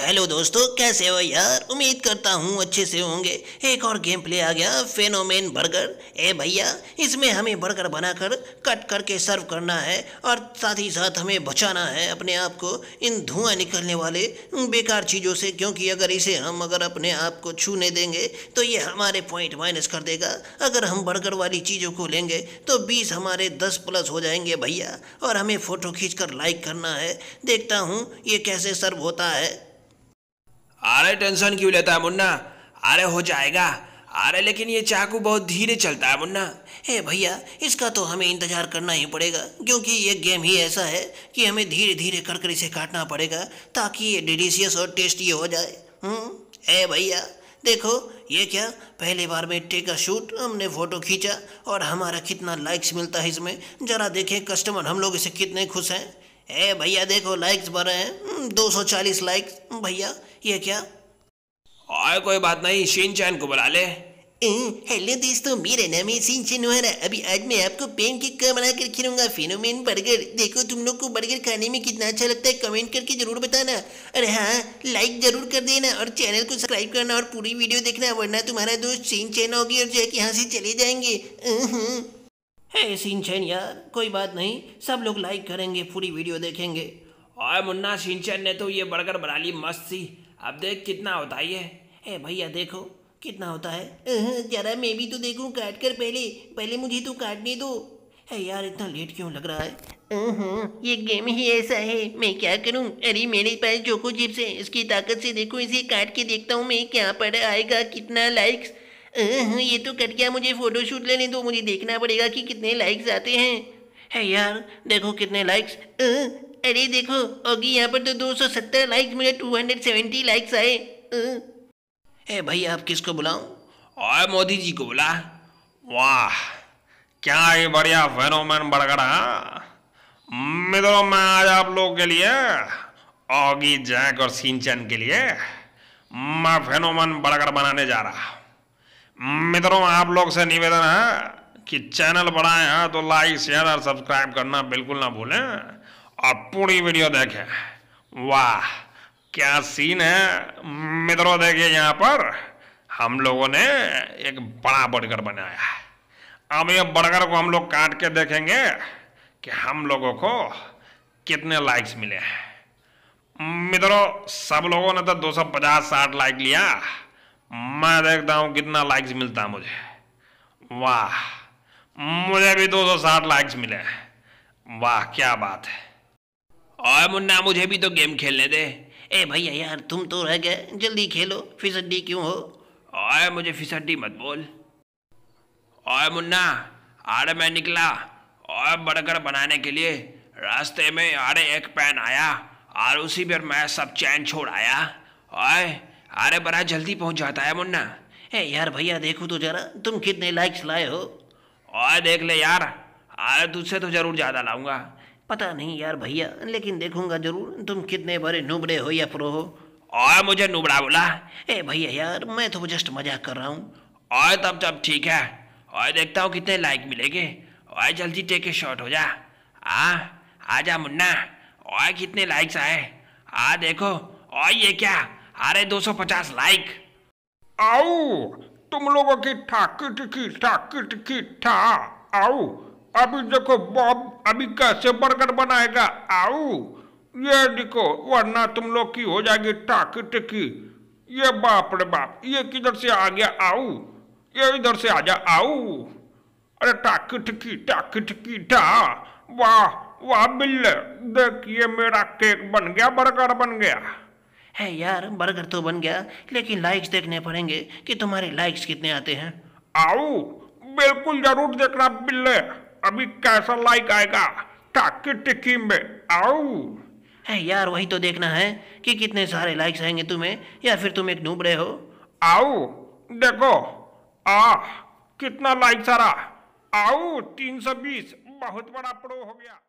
Hello दोस्तों, कैसे हो यार। उम्मीद करता हूँ अच्छे से होंगे। एक और गेम प्ले आ गया, फेनोमेन बर्गर। ए भैया, इसमें हमें बर्गर बनाकर कट करके सर्व करना है और साथ ही साथ हमें बचाना है अपने आप को इन धुआं निकलने वाले बेकार चीज़ों से, क्योंकि अगर इसे हम अगर अपने आप को छूने देंगे तो ये हमारे पॉइंट माइनस कर देगा। अगर हम बर्गर वाली चीज़ों को लेंगे तो 20 हमारे 10 प्लस हो जाएंगे भैया। और हमें फ़ोटो खींचकर लाइक करना है। देखता हूँ ये कैसे सर्व होता है। अरे टेंशन क्यों लेता है मुन्ना, अरे हो जाएगा। अरे लेकिन ये चाकू बहुत धीरे चलता है मुन्ना। हे भैया, इसका तो हमें इंतज़ार करना ही पड़ेगा, क्योंकि ये गेम ही ऐसा है कि हमें धीरे धीरे करकरी से काटना पड़ेगा ताकि ये डिलीशियस और टेस्टी हो जाए। ए भैया देखो, ये क्या, पहली बार में टेक अ शूट हमने फ़ोटो खींचा और हमारा कितना लाइक्स मिलता है इसमें। ज़रा देखें कस्टमर हम लोग इसे कितने खुश हैं। ए भैया देखो, लाइक्स बढ़े हैं, 240 लाइक्स। भैया ये क्या, और कोई बात नहीं, शिनचैन को बुला ले। हेलो दोस्तों, मेरा नाम है शिनचैन वाला। अभी आज मैं आपको पेन केक का बनाकर खिलाऊंगा, फेनोमेन बर्गर। देखो तुम लोग को बर्गर खाने में कितना अच्छा लगता है, कमेंट करके जरूर बताना। और हाँ, लाइक जरूर कर देना और चैनल को सब्सक्राइब करना और पूरी वीडियो देखना, वरना तुम्हारा दोस्त शिनचैन होगी और जैक यहाँ से चले जाएंगे। हे शिनचैन यार, कोई बात नहीं, सब लोग लाइक करेंगे, पूरी वीडियो देखेंगे। और मुन्ना, शिनचैन ने तो ये बर्गर बना ली मस्त सी। अब देख कितना होता है ये। हे भैया देखो कितना होता है, जरा मैं भी तो देखूं काट कर। पहले मुझे तो काटने दो। हे यार, इतना लेट क्यों लग रहा है, ये गेम ही ऐसा है, मैं क्या करूँ। अरे मेरे पास जोको चिप्स है, इसकी ताकत से देखो, इसे काट के देखता हूँ मैं क्या पर आएगा, कितना लाइक्स। ये तो कट गया, मुझे फोटोशूट लेने दो, मुझे देखना पड़ेगा कि कितने लाइक्स आते हैं। है यार देखो कितने लाइक्स। अरे देखो अभी यहाँ पर तो 270 लाइक्स, मुझे 270 लाइक्स आए। है भाई, आप किसको बुलाऊं? और मोदी जी को बुला। वाह क्या ये बढ़िया फेनोमेन बर्गर है मित्रों। मैं आज आप लोगों के लिए, ऑगी, जैक और शिनचैन के लिए मैं फेनोमेन बर्गर बनाने जा रहा हूँ। मित्रों आप लोग से निवेदन है कि चैनल बढ़ाएं हैं तो लाइक, शेयर और सब्सक्राइब करना बिल्कुल ना भूलें और पूरी वीडियो देखें। वाह क्या सीन है मित्रों, देखिए यहाँ पर हम लोगों ने एक बड़ा बर्गर बनाया है। अब ये बर्गर को हम लोग काट के देखेंगे कि हम लोगों को कितने लाइक्स मिले हैं। मित्रों सब लोगों ने तो 250-60 लाइक लिया, मैं देखता हूँ कितना लाइक्स मिलता है मुझे। वाह मुझे भी 260 लाइक्स मिले। वाह क्या बात है। और मुन्ना मुझे भी तो गेम खेलने दे। ए भैया यार, तुम तो रह गए, जल्दी खेलो, फिसड्डी क्यों हो। और मुझे फिसड्डी मत बोल। और मुन्ना, अरे मैं निकला और बर्गर बनाने के लिए, रास्ते में अरे एक पैन आया और उसी पर मैं सब चैन छोड़ आया। और अरे बड़ा जल्दी पहुंच जाता है मुन्ना। ए यार भैया देखो तो जरा, तुम कितने लाइक्स लाए हो। और देख ले यार, अरे तुझसे तो जरूर ज़्यादा लाऊंगा। पता नहीं यार भैया, लेकिन देखूंगा जरूर तुम कितने बड़े नूबड़े हो या प्रो हो। और मुझे नूबड़ा बोला। ए भैया यार, मैं तो जस्ट मजाक कर रहा हूँ। और तब तब ठीक है, और देखता हूँ कितने लाइक मिलेंगे। और जल्दी टेके शॉट हो जा। आ जा मुन्ना, और कितने लाइक्स आए आ देखो। और ये क्या, अरे 250 लाइक। आओ तुम लोगों की ठा। आओ अभी देखो बॉब अभी कैसे बर्गर बनाएगा। आओ ये देखो, वरना तुम लोग की हो जाएगी ठाकी। ये बाप रे बाप, ये किधर से आ गया। आओ ये इधर से आ जा। आओ अरे ठाकी। वाह वाह बिल्ले, देखिए मेरा केक बन गया, बर्गर बन गया। है यार बर्गर तो बन गया, लेकिन लाइक्स देखने पड़ेंगे कि तुम्हारे लाइक्स कितने आते हैं। आओ बिल्कुल जरूर देखना बिल्ले, अभी कैसा लाइक आएगा टाकी टिकी में। आओ है यार, वही तो देखना है कि कितने सारे लाइक्स आएंगे तुम्हें, या फिर तुम एक नूबड़े हो। आओ देखो कितना लाइक्स आ रहा। आओ 320, बहुत बड़ा प्रो हो गया।